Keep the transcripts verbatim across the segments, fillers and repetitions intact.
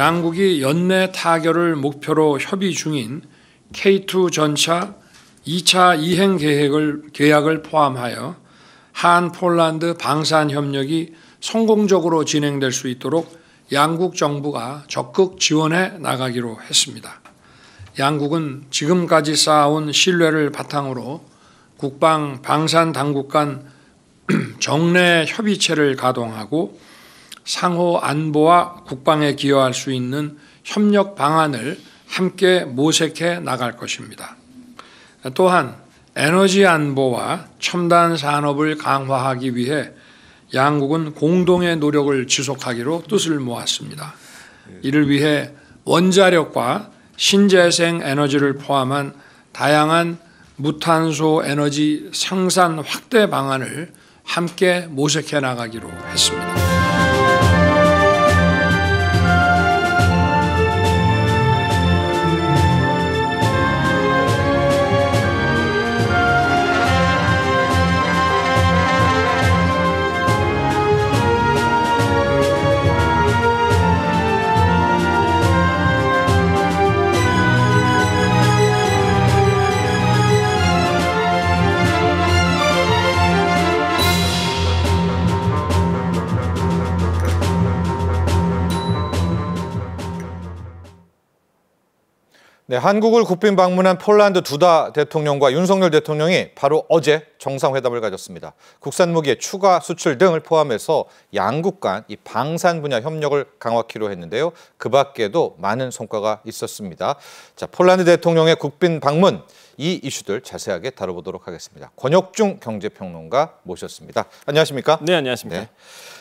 양국이 연내 타결을 목표로 협의 중인 케이 투 전차 이 차 이행 계획을, 계약을 포함하여 한 폴란드 방산 협력이 성공적으로 진행될 수 있도록 양국 정부가 적극 지원해 나가기로 했습니다. 양국은 지금까지 쌓아온 신뢰를 바탕으로 국방 방산 당국 간 정례 협의체를 가동하고 상호 안보와 국방에 기여할 수 있는 협력 방안을 함께 모색해 나갈 것입니다. 또한 에너지 안보와 첨단 산업을 강화하기 위해 양국은 공동의 노력을 지속하기로 뜻을 모았습니다. 이를 위해 원자력과 신재생 에너지를 포함한 다양한 무탄소 에너지 생산 확대 방안을 함께 모색해 나가기로 했습니다. 네, 한국을 국빈 방문한 폴란드 두다 대통령과 윤석열 대통령이 바로 어제 정상회담을 가졌습니다. 국산 무기의 추가 수출 등을 포함해서 양국 간 이 방산 분야 협력을 강화하기로 했는데요. 그 밖에도 많은 성과가 있었습니다. 자, 폴란드 대통령의 국빈 방문, 이 이슈들 자세하게 다뤄보도록 하겠습니다. 권혁중 경제평론가 모셨습니다. 안녕하십니까? 네, 안녕하십니까? 네.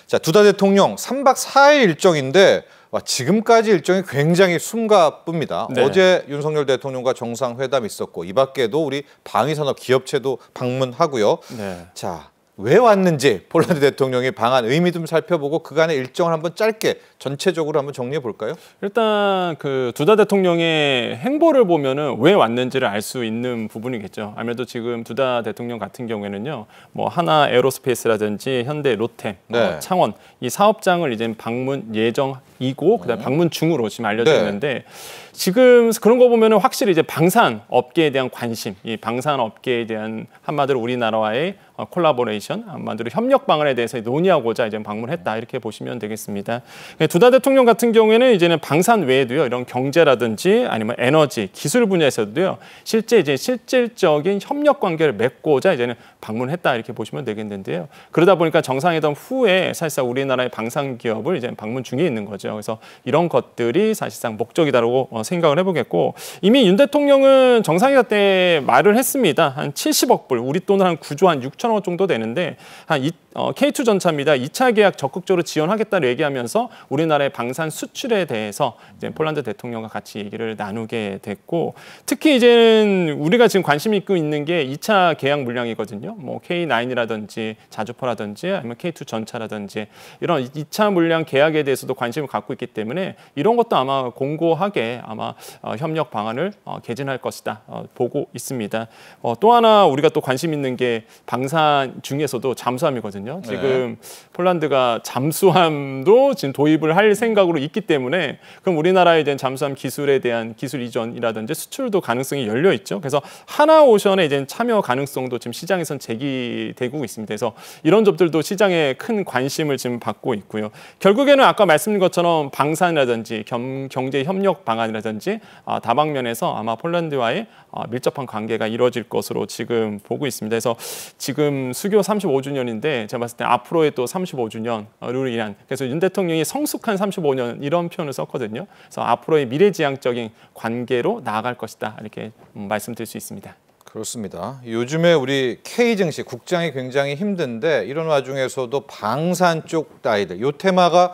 자, 두다 대통령 삼 박 사 일 일정인데 와, 지금까지 일정이 굉장히 숨가쁩니다. 네. 어제 윤석열 대통령과 정상회담 있었고 이 밖에도 우리 방위산업 기업체도 방문하고요. 네. 자, 왜 왔는지 폴란드 대통령이 방한 의미 좀 살펴보고 그간의 일정을 한번 짧게 전체적으로 한번 정리해 볼까요? 일단 그 두다 대통령의 행보를 보면은 왜 왔는지를 알 수 있는 부분이겠죠. 아무래도 지금 두다 대통령 같은 경우에는요, 뭐 하나 에어로스페이스라든지 현대로템, 네. 어, 창원 이 사업장을 이제 방문 예정이고 그다음 방문 중으로 지금 알려져 있는데. 네. 지금 그런 거 보면은 확실히 이제 방산 업계에 대한 관심, 이 방산 업계에 대한 한마디로 우리나라와의 콜라보레이션, 한마디로 협력 방안에 대해서 논의하고자 이제 방문했다 이렇게 보시면 되겠습니다. 두다 대통령 같은 경우에는 이제는 방산 외에도요 이런 경제라든지 아니면 에너지, 기술 분야에서도요 실제 이제 실질적인 협력 관계를 맺고자 이제는 방문했다 이렇게 보시면 되겠는데요. 그러다 보니까 정상회담 후에 사실상 우리나라의 방산 기업을 이제 방문 중에 있는 거죠. 그래서 이런 것들이 사실상 목적이다라고 생각을 해보겠고, 이미 윤 대통령은 정상회담 때 말을 했습니다. 한 칠십억 불, 우리 돈으로 한 구조 한 육천억 정도 되는데 한 이, 어, 케이 투 전차입니다. 이 차 계약 적극적으로 지원하겠다고 얘기하면서 우리나라의 방산 수출에 대해서 이제 폴란드 대통령과 같이 얘기를 나누게 됐고, 특히 이제는 우리가 지금 관심 있고 있는 게 이 차 계약 물량이거든요. 뭐 케이 나인이라든지 자주포라든지 아니면 케이 투 전차라든지 이런 이 차 물량 계약에 대해서도 관심을 갖고 있기 때문에 이런 것도 아마 공고하게 아마 어, 협력 방안을 어, 개진할 것이다 어, 보고 있습니다. 어, 또 하나 우리가 또 관심 있는 게 방산 중에서도 잠수함이거든요. 지금 네. 폴란드가 잠수함도 지금 도입을 할 생각으로 있기 때문에 그럼 우리나라의 이제 잠수함 기술에 대한 기술 이전이라든지 수출도 가능성이 열려 있죠. 그래서 하나오션의 이제 참여 가능성도 지금 시장에선 제기되고 있습니다. 그래서 이런 점들도 시장에 큰 관심을 지금 받고 있고요. 결국에는 아까 말씀드린 것처럼 방산이라든지 겸, 경제 협력 방안이라든지 든지 다방면에서 아마 폴란드와의 밀접한 관계가 이루어질 것으로 지금 보고 있습니다. 그래서 지금 수교 삼십오 주년인데 제가 봤을 때 앞으로의 또 삼십오 주년을 위한, 그래서 윤 대통령이 성숙한 삼십오 년 이런 표현을 썼거든요. 그래서 앞으로의 미래지향적인 관계로 나아갈 것이다 이렇게 말씀드릴 수 있습니다. 그렇습니다. 요즘에 우리 K증시 국장이 굉장히 힘든데 이런 와중에서도 방산 쪽 아이들 요 테마가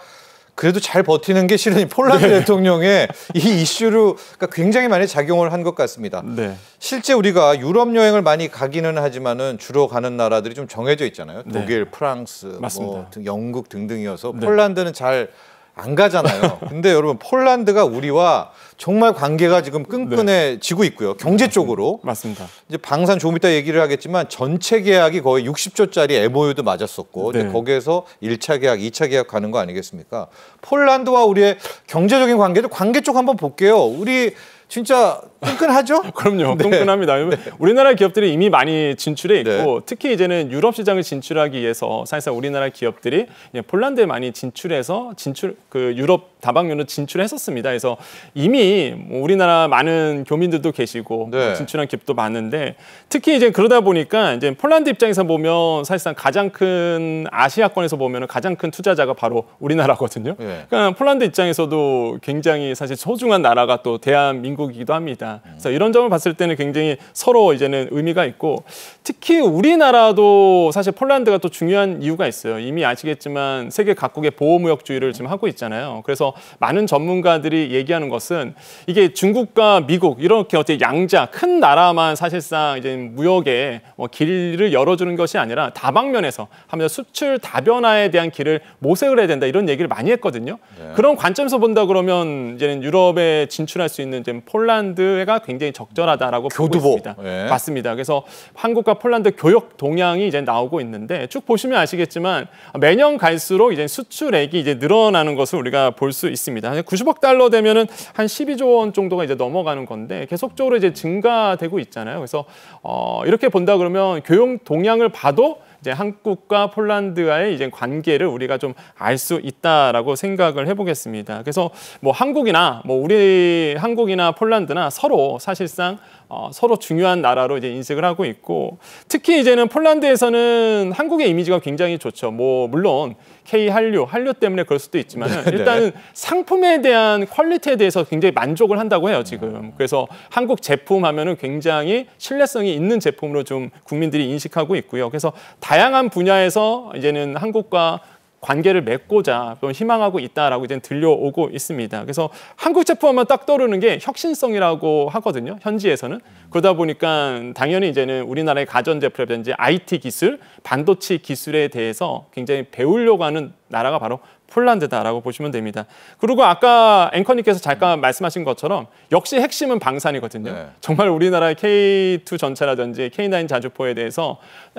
그래도 잘 버티는 게 실은 폴란드 네. 대통령의 이 이슈로 굉장히 많이 작용을 한 것 같습니다. 네. 실제 우리가 유럽 여행을 많이 가기는 하지만은 주로 가는 나라들이 좀 정해져 있잖아요. 독일, 네. 프랑스, 뭐, 영국 등등이어서 네. 폴란드는 잘 안 가잖아요. 근데 여러분 폴란드가 우리와 정말 관계가 지금 끈끈해지고 있고요. 경제 쪽으로. 맞습니다. 이제 방산 조금 이따 얘기를 하겠지만 전체 계약이 거의 육십 조짜리 엠오유도 맞았었고 네. 이제 거기에서 일 차 계약, 이 차 계약 가는 거 아니겠습니까? 폴란드와 우리의 경제적인 관계도 관계 쪽 한번 볼게요. 우리 진짜 끈끈하죠? 그럼요. 네. 끈끈합니다. 네. 우리나라 기업들이 이미 많이 진출해 있고 네. 특히 이제는 유럽 시장을 진출하기 위해서 사실상 우리나라 기업들이 폴란드에 많이 진출해서 진출 그 유럽 다방면으로 진출했었습니다. 그래서 이미 뭐 우리나라 많은 교민들도 계시고 네. 진출한 기업도 많은데 특히 이제 그러다 보니까 이제 폴란드 입장에서 보면 사실상 가장 큰 아시아권에서 보면 가장 큰 투자자가 바로 우리나라거든요. 네. 그러니까 폴란드 입장에서도 굉장히 사실 소중한 나라가 또 대한민국 이기도 합니다. 그래서 이런 점을 봤을 때는 굉장히 서로 이제는 의미가 있고 특히 우리나라도 사실 폴란드가 또 중요한 이유가 있어요. 이미 아시겠지만 세계 각국의 보호무역주의를 지금 하고 있잖아요. 그래서 많은 전문가들이 얘기하는 것은 이게 중국과 미국 이렇게 어떻게 양자 큰 나라만 사실상 이제 무역의 뭐 길을 열어주는 것이 아니라 다방면에서 하면서 수출 다변화에 대한 길을 모색을 해야 된다 이런 얘기를 많이 했거든요. 네. 그런 관점에서 본다 그러면 이제는 유럽에 진출할 수 있는 지금 폴란드가 굉장히 적절하다라고 보고 있습니다. 예. 맞습니다. 그래서 한국과 폴란드 교역 동향이 이제 나오고 있는데 쭉 보시면 아시겠지만 매년 갈수록 이제 수출액이 이제 늘어나는 것을 우리가 볼 수 있습니다. 구십억 달러 되면은 한 십이조 원 정도가 이제 넘어가는 건데 계속적으로 이제 증가되고 있잖아요. 그래서 어, 이렇게 본다 그러면 교역 동향을 봐도 이제 한국과 폴란드와의 이제 관계를 우리가 좀 알 수 있다라고 생각을 해보겠습니다. 그래서 뭐 한국이나 뭐 우리 한국이나 폴란드나 서로 사실상 어, 서로 중요한 나라로 이제 인식을 하고 있고 특히 이제는 폴란드에서는 한국의 이미지가 굉장히 좋죠. 뭐 물론 K 한류, 한류 때문에 그럴 수도 있지만 일단은 네. 상품에 대한 퀄리티에 대해서 굉장히 만족을 한다고 해요 지금. 그래서 한국 제품 하면은 굉장히 신뢰성이 있는 제품으로 좀 국민들이 인식하고 있고요. 그래서 다양한 분야에서 이제는 한국과 관계를 맺고자 좀 희망하고 있다라고 이제 들려오고 있습니다. 그래서 한국 제품하면 딱 떠오르는 게 혁신성이라고 하거든요. 현지에서는 그러다 보니까 당연히 이제는 우리나라의 가전 제품이라든지 아이티 기술, 반도체 기술에 대해서 굉장히 배우려고 하는 나라가 바로 폴란드다라고 보시면 됩니다. 그리고 아까 앵커님께서 잠깐 말씀하신 것처럼 역시 핵심은 방산이거든요. 네. 정말 우리나라의 케이 투 전차라든지 케이 나인 자주포에 대해서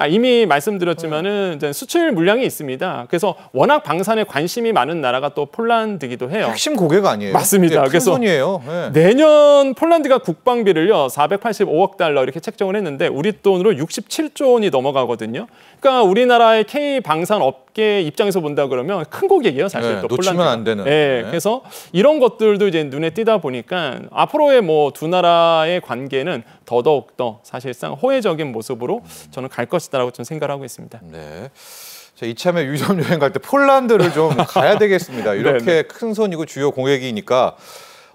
이미 말씀드렸지만은 이제 수출 물량이 있습니다. 그래서 워낙 방산에 관심이 많은 나라가 또 폴란드이기도 해요. 핵심 고객 아니에요? 맞습니다. 네, 그래서 네. 내년 폴란드가 국방비를요 사백팔십오억 달러 이렇게 책정을 했는데 우리 돈으로 육십칠조 원이 넘어가거든요. 그러니까 우리나라의 K 방산 업계 입장에서 본다 그러면 큰 고객. 사실 네, 또 놓치면 폴란드. 안 되는. 네, 네. 그래서 이런 것들도 이제 눈에 띄다 보니까 앞으로의 뭐 두 나라의 관계는 더더욱 더 사실상 호혜적인 모습으로 저는 갈 것이다라고 저는 생각을 하고 있습니다. 네. 자, 이참에 유럽 여행 갈 때 폴란드를 좀 가야 되겠습니다. 이렇게 네, 네. 큰 손이고 주요 공약이니까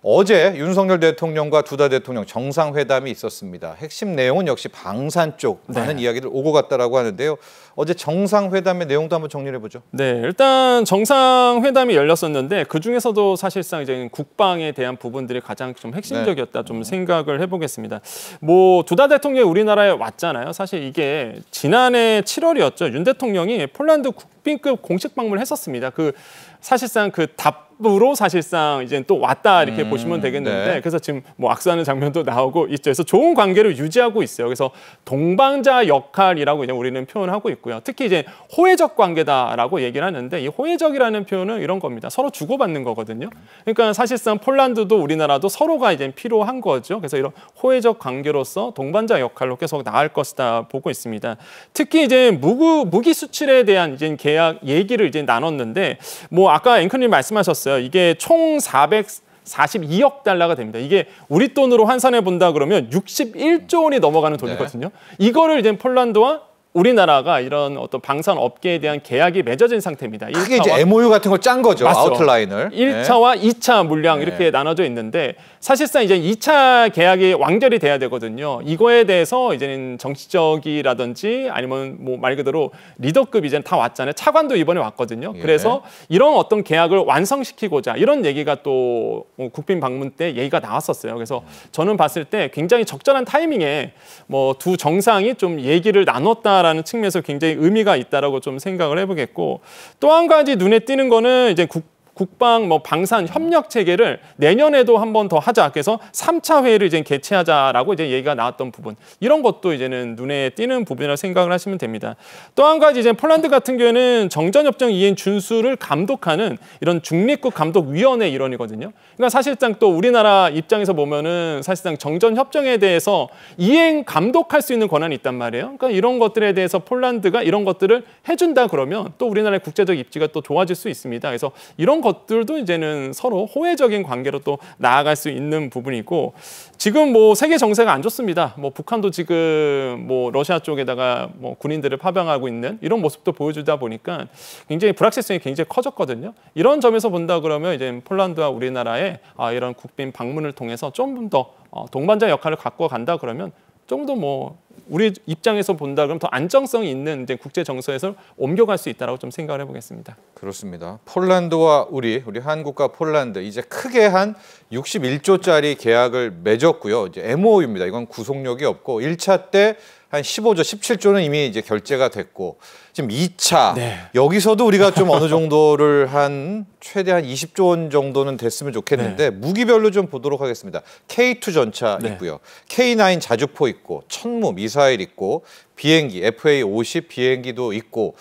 어제 윤석열 대통령과 두다 대통령 정상회담이 있었습니다. 핵심 내용은 역시 방산 쪽 많은 네. 이야기들 오고 갔다라고 하는데요. 어제 정상회담의 내용도 한번 정리를 해보죠. 네, 일단 정상회담이 열렸었는데 그 중에서도 사실상 이제 국방에 대한 부분들이 가장 좀 핵심적이었다 네. 좀 생각을 해보겠습니다. 뭐 두다 대통령이 우리나라에 왔잖아요. 사실 이게 지난해 칠월이었죠. 윤 대통령이 폴란드 국빈급 공식 방문을 했었습니다. 그 사실상 그 답. 으로 사실상 이제 또 왔다 이렇게 음, 보시면 되겠는데 네. 그래서 지금 뭐 악수하는 장면도 나오고 있죠. 그래서 좋은 관계를 유지하고 있어요. 그래서 동반자 역할이라고 이제 우리는 표현하고 있고요. 특히 이제 호혜적 관계다라고 얘기를 하는데 이 호혜적이라는 표현은 이런 겁니다. 서로 주고받는 거거든요. 그러니까 사실상 폴란드도 우리나라도 서로가 이제 필요한 거죠. 그래서 이런 호혜적 관계로서 동반자 역할로 계속 나갈 것이다 보고 있습니다. 특히 이제 무구, 무기 수출에 대한 이제 계약 얘기를 이제 나눴는데 뭐 아까 앵커님 말씀하셨어요. 이게 총 사백사십이억 달러가 됩니다. 이게 우리 돈으로 환산해 본다 그러면 육십일조 원이 넘어가는 돈이거든요. 네. 이거를 이제 폴란드와 우리나라가 이런 어떤 방산 업계에 대한 계약이 맺어진 상태입니다. 크게 이제 엠오유 같은 걸 짠 거죠. 맞죠. 아웃라인을. 일 차와 네. 이 차 물량 네. 이렇게 나눠져 있는데 사실상 이제 이 차 계약이 완결이 돼야 되거든요. 이거에 대해서 이제는 정치적이라든지 아니면 뭐 말 그대로 리더급 이제 다 왔잖아요. 차관도 이번에 왔거든요. 예. 그래서 이런 어떤 계약을 완성시키고자 이런 얘기가 또 국빈 방문 때 얘기가 나왔었어요. 그래서 저는 봤을 때 굉장히 적절한 타이밍에 뭐 두 정상이 좀 얘기를 나눴다. 라는 측면에서 굉장히 의미가 있다라고 좀 생각을 해보겠고 또 한 가지 눈에 띄는 거는 이제 국 국방 뭐 방산 협력 체계를 내년에도 한 번 더 하자. 그래서 삼 차 회의를 이제 개최하자라고 이제 얘기가 나왔던 부분. 이런 것도 이제는 눈에 띄는 부분이라고 생각을 하시면 됩니다. 또 한 가지 이제 폴란드 같은 경우에는 정전협정 이행 준수를 감독하는 이런 중립국 감독위원회 일원이거든요. 그러니까 사실상 또 우리나라 입장에서 보면은 사실상 정전협정에 대해서 이행 감독할 수 있는 권한이 있단 말이에요. 그러니까 이런 것들에 대해서 폴란드가 이런 것들을 해준다 그러면 또 우리나라의 국제적 입지가 또 좋아질 수 있습니다. 그래서 이런 것들도 이제는 서로 호혜적인 관계로 또 나아갈 수 있는 부분이고, 지금 뭐 세계 정세가 안 좋습니다. 뭐 북한도 지금 뭐 러시아 쪽에다가 뭐 군인들을 파병하고 있는 이런 모습도 보여주다 보니까 굉장히 불확실성이 굉장히 커졌거든요. 이런 점에서 본다 그러면 이제 폴란드와 우리나라의 아 이런 국빈 방문을 통해서 좀 더 동반자 역할을 갖고 간다 그러면 좀 더 뭐 우리 입장에서 본다 그러면 더 안정성이 있는 이제 국제 정서에서 옮겨갈 수 있다라고 좀 생각을 해보겠습니다. 그렇습니다. 폴란드와 우리 우리 한국과 폴란드 이제 크게 한 육십일 조짜리 계약을 맺었고요. 이제 엠오유입니다. 이건 구속력이 없고 일 차 때 한 십오 조, 십칠 조는 이미 이제 결제가 됐고 지금 이 차 네. 여기서도 우리가 좀 어느 정도를 한 최대한 이십 조 원 정도는 됐으면 좋겠는데 네. 무기별로 좀 보도록 하겠습니다. 케이 투 전차 네. 있고요. 케이 나인 자주포 있고 천무 미사일 있고 비행기 에프에이 오십 비행기도 있고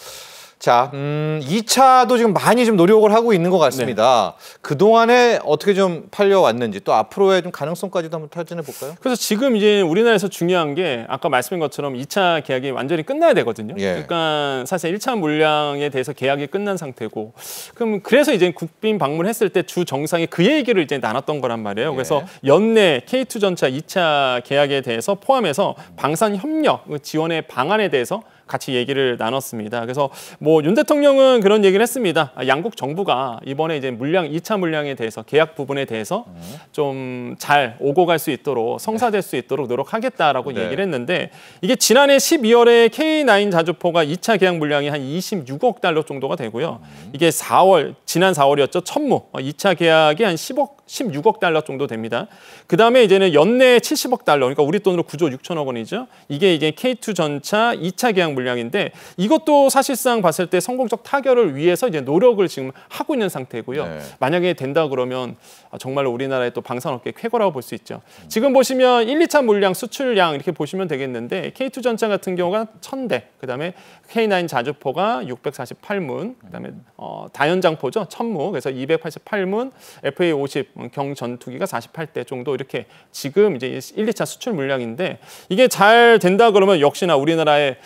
자, 음, 이 차도 지금 많이 좀 노력을 하고 있는 것 같습니다. 네. 그동안에 어떻게 좀 팔려왔는지 또 앞으로의 좀 가능성까지도 한번 타진해 볼까요? 그래서 지금 이제 우리나라에서 중요한 게 아까 말씀인 것처럼 이 차 계약이 완전히 끝나야 되거든요. 예. 그러니까 사실 일 차 물량에 대해서 계약이 끝난 상태고 그럼 그래서 이제 국빈 방문했을 때 주 정상이 그 얘기를 이제 나눴던 거란 말이에요. 그래서 예. 연내 케이 투 전차 이 차 계약에 대해서 포함해서 방산 협력 지원의 방안에 대해서 같이 얘기를 나눴습니다. 그래서 뭐 윤 대통령은 그런 얘기를 했습니다. 양국 정부가 이번에 이제 물량 이 차 물량에 대해서 계약 부분에 대해서 좀 잘 오고 갈 수 있도록 성사될 수 있도록 노력하겠다라고 네. 얘기를 했는데 이게 지난해 십이월에 케이 나인 자주포가 이 차 계약 물량이 한 이십육억 달러 정도가 되고요. 이게 사월 지난 사월이었죠. 천무 이 차 계약이 한 십억 십육억 달러 정도 됩니다. 그 다음에 이제는 연내 칠십억 달러 그러니까 우리 돈으로 구조 육천억 원이죠. 이게 이제 케이 투 전차 이 차 계약 물량인데 이것도 사실상 봤을 때 성공적 타결을 위해서 이제 노력을 지금 하고 있는 상태고요. 네. 만약에 된다 그러면 정말로 우리나라의 또 방산업계 쾌거라고 볼 수 있죠. 음. 지금 보시면 일, 이 차 물량 수출량 이렇게 보시면 되겠는데 케이 투 전차 같은 경우가 천 대, 그다음에 케이 나인 자주포가 육백사십팔 문, 그다음에 어, 다연장포죠 천무 그래서 이백팔십팔 문, 에프에이 오십 경전투기가 사십팔 대 정도 이렇게 지금 이제 일, 이 차 수출 물량인데 이게 잘 된다 그러면 역시나 우리나라의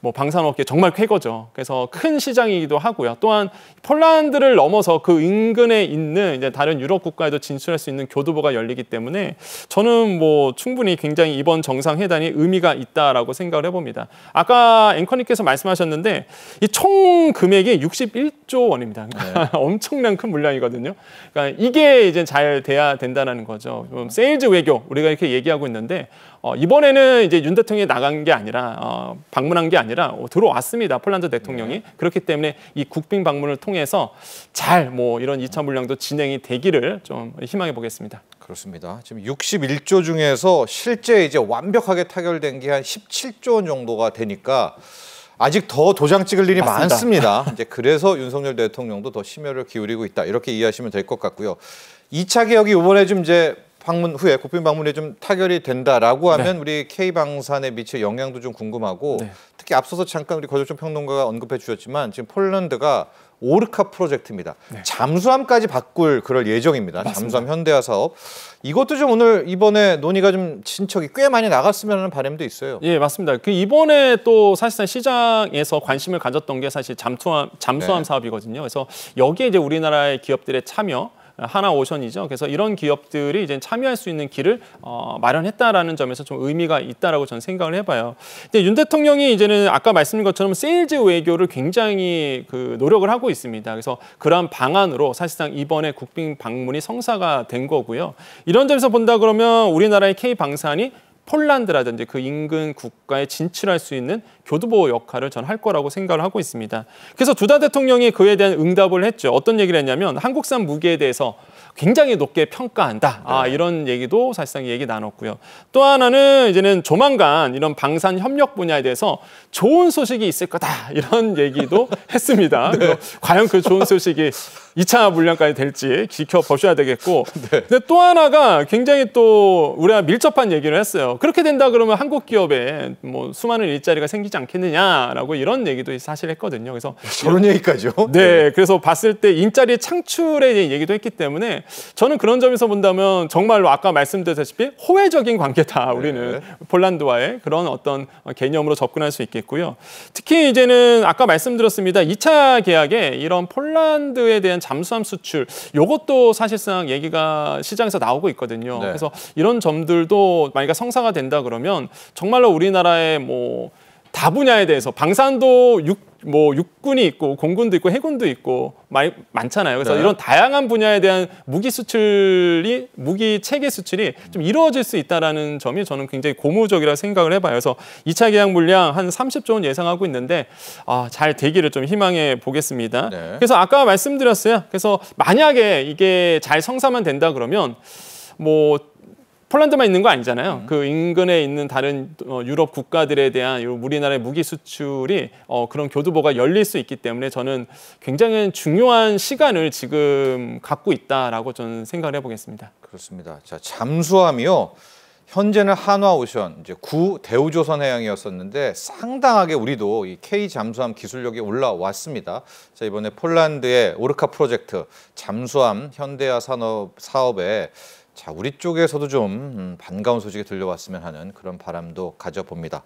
뭐 방산업계 정말 쾌거죠. 그래서 큰 시장이기도 하고요. 또한 폴란드를 넘어서 그 인근에 있는 이제 다른 유럽 국가에도 진출할 수 있는 교두보가 열리기 때문에 저는 뭐 충분히 굉장히 이번 정상회담이 의미가 있다라고 생각을 해봅니다. 아까 앵커님께서 말씀하셨는데 이 총 금액이 육십일 조 원입니다. 그러니까 네. 엄청난 큰 물량이거든요. 그러니까 이게 이제 잘 돼야 된다는 거죠. 좀 세일즈 외교 우리가 이렇게 얘기하고 있는데 어, 이번에는 이제 윤 대통령이 나간 게 아니라 어, 방문한 게 아니라 들어왔습니다. 폴란드 대통령이. 네. 그렇기 때문에 이 국빈 방문을 통해서 잘 뭐 이런 이 차 물량도 진행이 되기를 좀 희망해 보겠습니다. 그렇습니다. 지금 육십일 조 중에서 실제 이제 완벽하게 타결된 게 한 십칠 조 원 정도가 되니까 아직 더 도장 찍을 일이 맞습니다. 많습니다. 이제 그래서 윤석열 대통령도 더 심혈을 기울이고 있다. 이렇게 이해하시면 될 것 같고요. 이 차 개혁이 이번에 좀 이제 방문 후에 국빈 방문에 좀 타결이 된다라고 하면 네. 우리 K방산에 미칠 영향도 좀 궁금하고 네. 특히 앞서서 잠깐 우리 권혁중 평론가가 언급해 주셨지만 지금 폴란드가 오르카 프로젝트입니다. 네. 잠수함까지 바꿀 그럴 예정입니다. 맞습니다. 잠수함 현대화 사업. 이것도 좀 오늘 이번에 논의가 좀 진척이 꽤 많이 나갔으면 하는 바람도 있어요. 예, 맞습니다. 그 이번에 또 사실상 시장에서 관심을 가졌던 게 사실 잠수함, 잠수함 네. 사업이거든요. 그래서 여기에 이제 우리나라의 기업들의 참여 하나오션이죠. 그래서 이런 기업들이 이제 참여할 수 있는 길을 어, 마련했다라는 점에서 좀 의미가 있다라고 저는 생각을 해봐요. 근데 윤 대통령이 이제는 아까 말씀드린 것처럼 세일즈 외교를 굉장히 그 노력을 하고 있습니다. 그래서 그러한 방안으로 사실상 이번에 국빈 방문이 성사가 된 거고요. 이런 점에서 본다 그러면 우리나라의 K방산이 폴란드라든지 그 인근 국가에 진출할 수 있는 교두보 역할을 전 할 거라고 생각을 하고 있습니다. 그래서 두다 대통령이 그에 대한 응답을 했죠. 어떤 얘기를 했냐면 한국산 무기에 대해서 굉장히 높게 평가한다. 아, 이런 얘기도 사실상 얘기 나눴고요. 또 하나는 이제는 조만간 이런 방산 협력 분야에 대해서 좋은 소식이 있을 거다. 이런 얘기도 했습니다. 네. 과연 그 좋은 소식이 이 차 물량까지 될지 지켜보셔야 되겠고. 네. 근데 또 하나가 굉장히 또 우리가 밀접한 얘기를 했어요. 그렇게 된다 그러면 한국 기업에 뭐 수많은 일자리가 생기지 않겠느냐라고 이런 얘기도 사실 했거든요. 그래서 저런 얘기까지요? 네. 그래서 봤을 때 일자리 창출에 대한 얘기도 했기 때문에 저는 그런 점에서 본다면 정말로 아까 말씀드렸다시피 호혜적인 관계다. 우리는 네. 폴란드와의 그런 어떤 개념으로 접근할 수 있겠고요. 특히 이제는 아까 말씀드렸습니다. 이 차 계약에 이런 폴란드에 대한 잠수함 수출 요것도 사실상 얘기가 시장에서 나오고 있거든요. 네. 그래서 이런 점들도 만약에 성사가 된다 그러면 정말로 우리나라의 뭐 다 분야에 대해서 방산도 육 뭐 육군이 있고 공군도 있고 해군도 있고 많이 많잖아요. 그래서 네. 이런 다양한 분야에 대한 무기 수출이 무기 체계 수출이 좀 이루어질 수 있다라는 점이 저는 굉장히 고무적이라 생각을 해봐요. 그래서 이 차 계약 물량 한 삼십조 원 예상하고 있는데 아, 잘 되기를 좀 희망해 보겠습니다. 네. 그래서 아까 말씀드렸어요. 그래서 만약에 이게 잘 성사만 된다 그러면 뭐 폴란드만 있는 거 아니잖아요. 음. 그 인근에 있는 다른 유럽 국가들에 대한 우리나라의 무기 수출이 어, 그런 교두보가 열릴 수 있기 때문에 저는 굉장히 중요한 시간을 지금 갖고 있다라고 저는 생각을 해보겠습니다. 그렇습니다. 자, 잠수함이요. 현재는 한화오션, 이제 구 대우조선해양이었었는데 상당하게 우리도 이 K 잠수함 기술력이 올라왔습니다. 자, 이번에 폴란드의 오르카 프로젝트 잠수함 현대화 산업 사업에 자, 우리 쪽에서도 좀 반가운 소식이 들려왔으면 하는 그런 바람도 가져봅니다.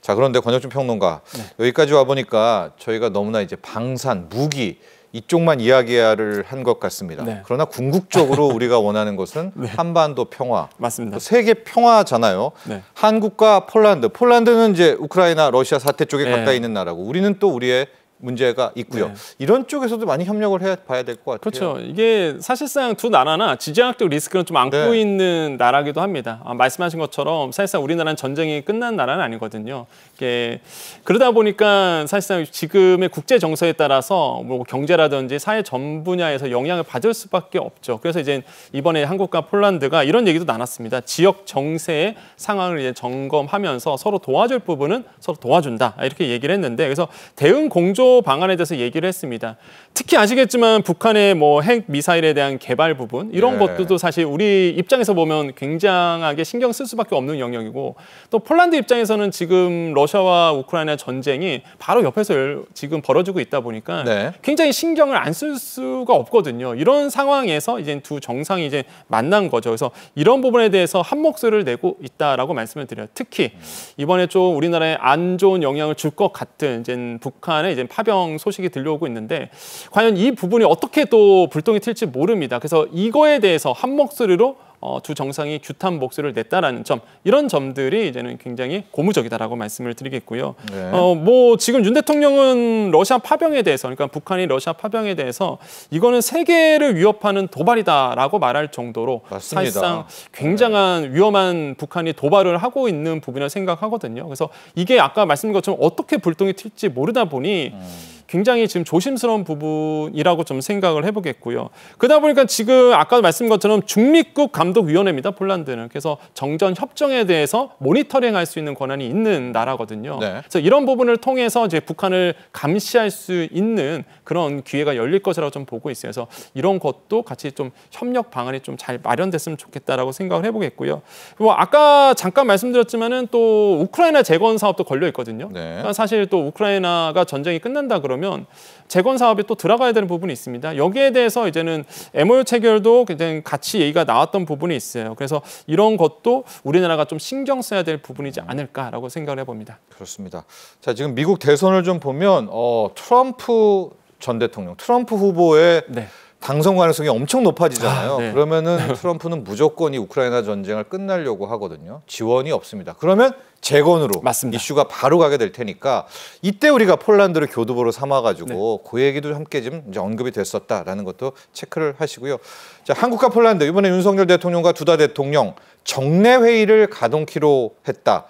자, 그런데 권혁중 평론가, 네. 여기까지 와보니까 저희가 너무나 이제 방산, 무기 이쪽만 이야기를 한 것 같습니다. 네. 그러나 궁극적으로 우리가 원하는 것은 네. 한반도 평화. 맞습니다. 세계 평화잖아요. 네. 한국과 폴란드, 폴란드는 이제 우크라이나, 러시아 사태 쪽에 네. 가까이 있는 나라고 우리는 또 우리의 문제가 있고요. 네. 이런 쪽에서도 많이 협력을 해 봐야 될 것 같아요. 그렇죠. 이게 사실상 두 나라나 지정학적 리스크는 좀 안고 네. 있는 나라기도 합니다. 아, 말씀하신 것처럼 사실상 우리나라는 전쟁이 끝난 나라는 아니거든요. 이게 그러다 보니까 사실상 지금의 국제 정서에 따라서 뭐 경제라든지 사회 전 분야에서 영향을 받을 수밖에 없죠. 그래서 이제 이번에 한국과 폴란드가 이런 얘기도 나눴습니다. 지역 정세의 상황을 이제 점검하면서 서로 도와줄 부분은 서로 도와준다. 이렇게 얘기를 했는데 그래서 대응 공조 방안에 대해서 얘기를 했습니다. 특히 아시겠지만 북한의 뭐 핵 미사일에 대한 개발 부분 이런 네. 것들도 사실 우리 입장에서 보면 굉장하게 신경 쓸 수밖에 없는 영역이고 또 폴란드 입장에서는 지금 러시아와 우크라이나 전쟁이 바로 옆에서 지금 벌어지고 있다 보니까 네. 굉장히 신경을 안 쓸 수가 없거든요. 이런 상황에서 이제 두 정상이 이제 만난 거죠. 그래서 이런 부분에 대해서 한 목소리를 내고 있다라고 말씀을 드려요. 특히 이번에 좀 우리나라에 안 좋은 영향을 줄 것 같은 이제 북한의 이제 파병 소식이 들려오고 있는데 과연 이 부분이 어떻게 또 불똥이 튈지 모릅니다. 그래서 이거에 대해서 한 목소리로 어, 두 정상이 규탄 목소리를 냈다라는 점 이런 점들이 이제는 굉장히 고무적이다라고 말씀을 드리겠고요. 네. 어, 뭐 지금 윤 대통령은 러시아 파병에 대해서 그러니까 북한이 러시아 파병에 대해서 이거는 세계를 위협하는 도발이다라고 말할 정도로 맞습니다. 사실상 굉장한 네. 위험한 북한이 도발을 하고 있는 부분을 생각하거든요. 그래서 이게 아까 말씀드린 것처럼 어떻게 불똥이 튈지 모르다 보니 음. 굉장히 지금 조심스러운 부분이라고 좀 생각을 해보겠고요. 그러다 보니까 지금 아까 말씀드린 것처럼 중립국 감독위원회입니다. 폴란드는. 그래서 정전 협정에 대해서 모니터링할 수 있는 권한이 있는 나라거든요. 네. 그래서 이런 부분을 통해서 이제 북한을 감시할 수 있는 그런 기회가 열릴 것이라고 좀 보고 있어요. 그래서 이런 것도 같이 좀 협력 방안이 좀 잘 마련됐으면 좋겠다라고 생각을 해보겠고요. 뭐 아까 잠깐 말씀드렸지만은 또 우크라이나 재건 사업도 걸려 있거든요. 네. 그러니까 사실 또 우크라이나가 전쟁이 끝난다 그러면 그러면 재건 사업이 또 들어가야 되는 부분이 있습니다. 여기에 대해서 이제는 엠오유 체결도 굉장히 같이 얘기가 나왔던 부분이 있어요. 그래서 이런 것도 우리나라가 좀 신경 써야 될 부분이지 않을까라고 생각을 해봅니다. 그렇습니다. 자, 지금 미국 대선을 좀 보면 어, 트럼프 전 대통령, 트럼프 후보의 네. 당선 가능성이 엄청 높아지잖아요. 아, 네. 그러면은 트럼프는 무조건 이 우크라이나 전쟁을 끝내려고 하거든요. 지원이 없습니다. 그러면 재건으로 맞습니다. 이슈가 바로 가게 될 테니까 이때 우리가 폴란드를 교두보로 삼아가지고 네. 그 얘기도 함께 지금 이제 언급이 됐었다라는 것도 체크를 하시고요. 자, 한국과 폴란드 이번에 윤석열 대통령과 두다 대통령 정례 회의를 가동키로 했다.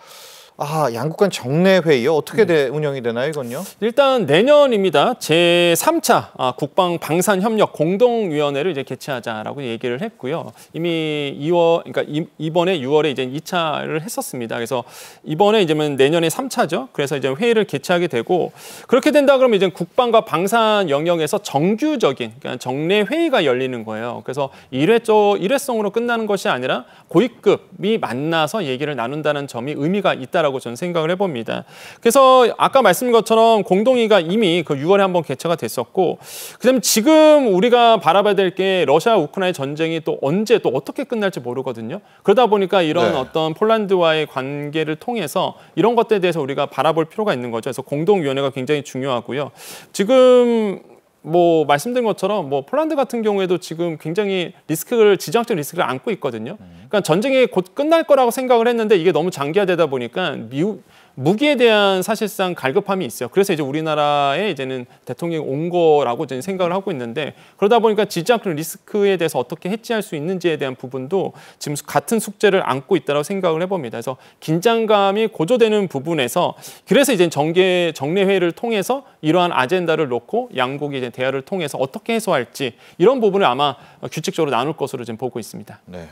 아, 양국 간 정례회의요? 어떻게 네. 되, 운영이 되나요, 이건요? 일단 내년입니다. 제삼 차 아, 국방방산협력 공동위원회를 이제 개최하자라고 얘기를 했고요. 이미 이월, 그러니까 이, 이번에 유월에 이제 이 차를 했었습니다. 그래서 이번에 이제는 내년에 삼 차죠. 그래서 이제 회의를 개최하게 되고, 그렇게 된다 그러면 이제 국방과 방산 영역에서 정규적인, 그러니까 정례회의가 열리는 거예요. 그래서 일회조, 일회성으로 끝나는 것이 아니라 고위급이 만나서 얘기를 나눈다는 점이 의미가 있다라고 저는 생각을 해봅니다. 그래서 아까 말씀드린 것처럼 공동회의가 이미 그 유월에 한번 개최가 됐었고, 그다음에 지금 우리가 바라봐야 될 게 러시아 우크라이나 전쟁이 또 언제 또 어떻게 끝날지 모르거든요. 그러다 보니까 이런 네. 어떤 폴란드와의 관계를 통해서 이런 것들에 대해서 우리가 바라볼 필요가 있는 거죠. 그래서 공동위원회가 굉장히 중요하고요. 지금 뭐 말씀드린 것처럼 뭐 폴란드 같은 경우에도 지금 굉장히 리스크를 지정학적 리스크를 안고 있거든요. 그러니까 전쟁이 곧 끝날 거라고 생각을 했는데 이게 너무 장기화되다 보니까 미국 무기에 대한 사실상 갈급함이 있어요. 그래서 이제 우리나라에 이제는 대통령이 온 거라고 저는 생각을 하고 있는데, 그러다 보니까 지정학적 리스크에 대해서 어떻게 해치할 수 있는지에 대한 부분도 지금 같은 숙제를 안고 있다고 생각을 해봅니다. 그래서 긴장감이 고조되는 부분에서, 그래서 이제 정계, 정례회의를 통해서 이러한 아젠다를 놓고 양국이 이제 대화를 통해서 어떻게 해소할지 이런 부분을 아마 규칙적으로 나눌 것으로 지금 보고 있습니다. 네.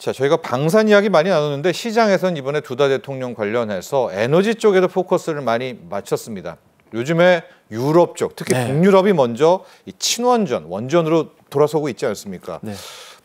자, 저희가 방산 이야기 많이 나눴는데 시장에선 이번에 두다 대통령 관련해서 에너지 쪽에도 포커스를 많이 맞췄습니다. 요즘에 유럽 쪽, 특히 네. 북유럽이 먼저 이 친원전, 원전으로 돌아서고 있지 않습니까? 네.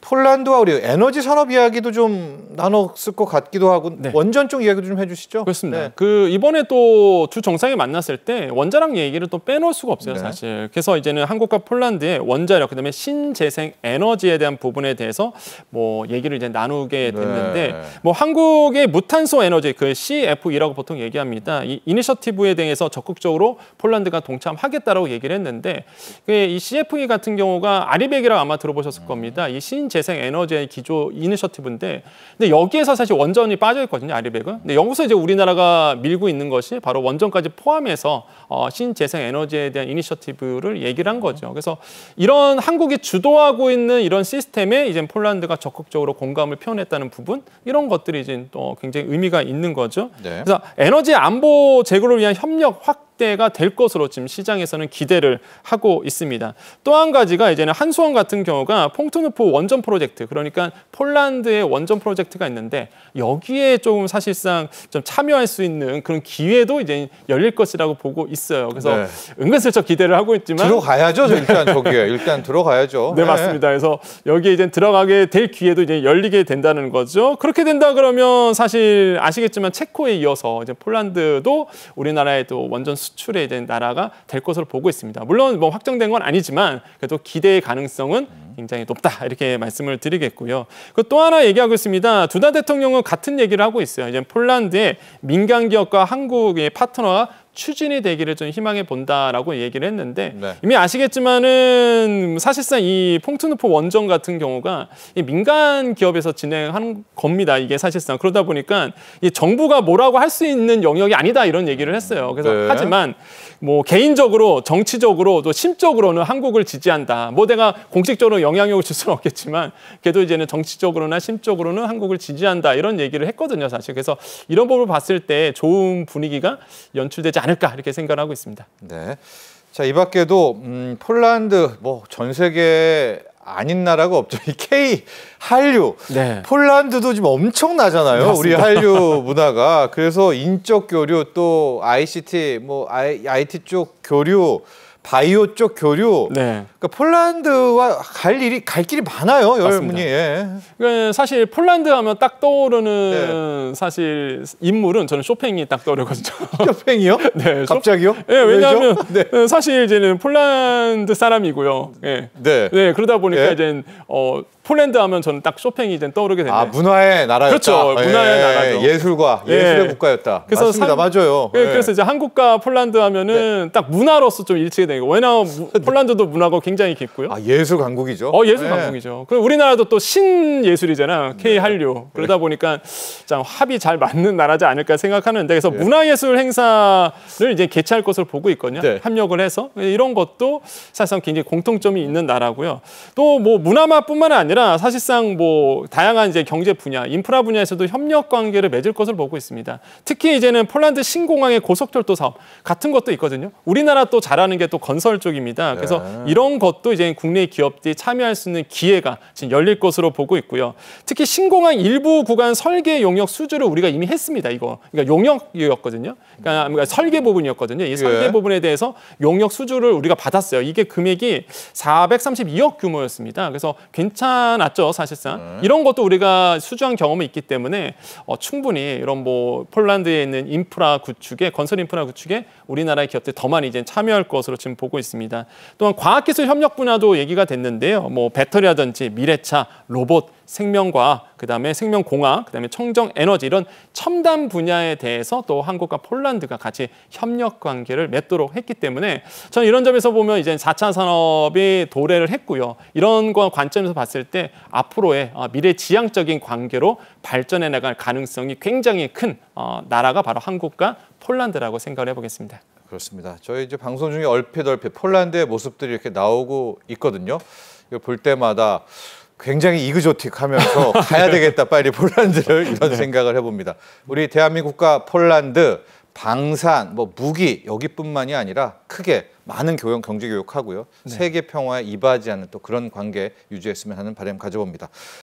폴란드와 우리 에너지 산업 이야기도 좀 나눴을 것 같기도 하고 네. 원전 쪽 이야기도 좀 해주시죠. 그렇습니다. 네. 그 이번에 또 두 정상이 만났을 때 원자력 얘기를 또 빼놓을 수가 없어요, 네. 사실. 그래서 이제는 한국과 폴란드의 원자력, 그다음에 신재생 에너지에 대한 부분에 대해서 뭐 얘기를 이제 나누게 됐는데 네. 뭐 한국의 무탄소 에너지, 그 씨에프이라고 보통 얘기합니다. 이 이니셔티브에 대해서 적극적으로 폴란드가 동참하겠다라고 얘기를 했는데, 이 씨에프이 같은 경우가 아리백이라고 아마 들어보셨을 겁니다. 이 신재생 재생 에너지의 기조 이니셔티브인데, 근데 여기에서 사실 원전이 빠져 있거든요, 아리백은. 근데 여기서 이제 우리나라가 밀고 있는 것이 바로 원전까지 포함해서 어, 신재생 에너지에 대한 이니셔티브를 얘기를 한 거죠. 그래서 이런 한국이 주도하고 있는 이런 시스템에 이제 폴란드가 적극적으로 공감을 표현했다는 부분, 이런 것들이 이제 또 굉장히 의미가 있는 거죠. 네. 그래서 에너지 안보 제고를 위한 협력 확 때가 될 것으로 지금 시장에서는 기대를 하고 있습니다. 또 한 가지가 이제는 한수원 같은 경우가 퐁트누프 원전 프로젝트, 그러니까 폴란드의 원전 프로젝트가 있는데 여기에 조금 사실상 좀 참여할 수 있는 그런 기회도 이제 열릴 것이라고 보고 있어요. 그래서 네. 은근슬쩍 기대를 하고 있지만 들어가야죠, 네. 일단 저기에 일단 들어가야죠. 네, 네 맞습니다. 그래서 여기에 이제 들어가게 될 기회도 이제 열리게 된다는 거죠. 그렇게 된다 그러면 사실 아시겠지만 체코에 이어서 이제 폴란드도 우리나라의 또 원전 수출에 대한 나라가 될 것으로 보고 있습니다. 물론 뭐 확정된 건 아니지만 그래도 기대의 가능성은 굉장히 높다, 이렇게 말씀을 드리겠고요. 또 하나 얘기하고 있습니다. 두다 대통령은 같은 얘기를 하고 있어요. 이제 폴란드의 민간 기업과 한국의 파트너가 추진이 되기를 좀 희망해 본다라고 얘기를 했는데 네. 이미 아시겠지만은 사실상 이 퐁트누프 원전 같은 경우가 이 민간 기업에서 진행한 겁니다. 이게 사실상 그러다 보니까 이 정부가 뭐라고 할 수 있는 영역이 아니다, 이런 얘기를 했어요. 그래서 네. 하지만 뭐 개인적으로, 정치적으로, 또 심적으로는 한국을 지지한다. 뭐 내가 공식적으로 영향력을 줄 수는 없겠지만 그래도 이제는 정치적으로나 심적으로는 한국을 지지한다, 이런 얘기를 했거든요, 사실. 그래서 이런 법을 봤을 때 좋은 분위기가 연출되지 않을까, 이렇게 생각을 하고 있습니다. 네. 자, 이 밖에도 음, 폴란드 뭐 전 세계 아닌 나라가 없죠. 이 K 한류. 네. 폴란드도 지금 엄청나잖아요. 맞습니다. 우리 한류 문화가. 그래서 인적 교류, 또 아이씨티 뭐 아이티 쪽 교류, 바이오 쪽 교류. 네. 그러니까 폴란드와 갈 일이 갈 길이 많아요, 여러분이. 예. 그러니까 사실 폴란드 하면 딱 떠오르는 네. 사실 인물은 저는 쇼팽이 딱 떠오르거든요. 쇼팽이요? 네. 갑자기요? 네, 왜냐하면 네. 사실 이제는 폴란드 사람이고요. 네. 네. 네. 그러다 보니까 네. 이제 어. 폴란드 하면 저는 딱 쇼팽이 이제 떠오르게 되네요. 아, 문화의 나라였다. 그렇죠. 예, 문화의 나라죠. 예술과 예술의 예. 국가였다. 그래서 맞습니다. 상, 맞아요. 예, 예. 그래서 이제 한국과 폴란드 하면은 네. 딱 문화로서 좀 일치가 되고, 왜냐하면 폴란드도 문화가 굉장히 깊고요. 아, 예술 강국이죠. 어, 예술 예. 강국이죠. 그리고 우리나라도 또 신예술이잖아요. K 한류. 그러다 보니까 참 합이 잘 맞는 나라지 않을까 생각하는데, 그래서 예. 문화예술 행사를 이제 개최할 것으로 보고 있거든요. 네. 협력을 해서 이런 것도 사실상 굉장히 공통점이 있는 나라고요. 또 뭐 문화만뿐만 아니라 아니라 사실상 뭐 다양한 이제 경제 분야, 인프라 분야에서도 협력 관계를 맺을 것을 보고 있습니다. 특히 이제는 폴란드 신공항의 고속철도 사업 같은 것도 있거든요. 우리나라 또 잘하는 게 또 건설 쪽입니다. 그래서 네. 이런 것도 이제 국내 기업들이 참여할 수 있는 기회가 지금 열릴 것으로 보고 있고요. 특히 신공항 일부 구간 설계 용역 수주를 우리가 이미 했습니다. 이거 그러니까 용역이었거든요. 그러니까, 그러니까 설계 부분이었거든요. 이 설계 네. 부분에 대해서 용역 수주를 우리가 받았어요. 이게 금액이 사백삼십이억 규모였습니다. 그래서 괜찮았죠, 사실상. 음. 이런 것도 우리가 수주한 경험이 있기 때문에 어, 충분히 이런 뭐 폴란드에 있는 인프라 구축에, 건설 인프라 구축에 우리나라의 기업들 더 많이 이제 참여할 것으로 지금 보고 있습니다. 또한 과학기술 협력 분야도 얘기가 됐는데요. 뭐 배터리라든지 미래차, 로봇, 생명과학, 그다음에 생명공학, 그다음에 청정에너지 이런 첨단 분야에 대해서 또 한국과 폴란드가 같이 협력 관계를 맺도록 했기 때문에 저는 이런 점에서 보면 이제 사 차 산업이 도래를 했고요. 이런 거 관점에서 봤을 때 앞으로의 미래지향적인 관계로 발전해 나갈 가능성이 굉장히 큰 나라가 바로 한국과 폴란드라고 생각을 해보겠습니다. 그렇습니다. 저희 이제 방송 중에 얼핏 얼핏 폴란드의 모습들이 이렇게 나오고 있거든요. 이거 볼 때마다 굉장히 이그조틱하면서 가야 되겠다 빨리 폴란드를 이런 네. 생각을 해봅니다. 우리 대한민국과 폴란드 방산, 뭐 무기 여기뿐만이 아니라 크게 많은 교역, 경제 교역하고요. 네. 세계 평화에 이바지하는 또 그런 관계 유지했으면 하는 바람 가져봅니다.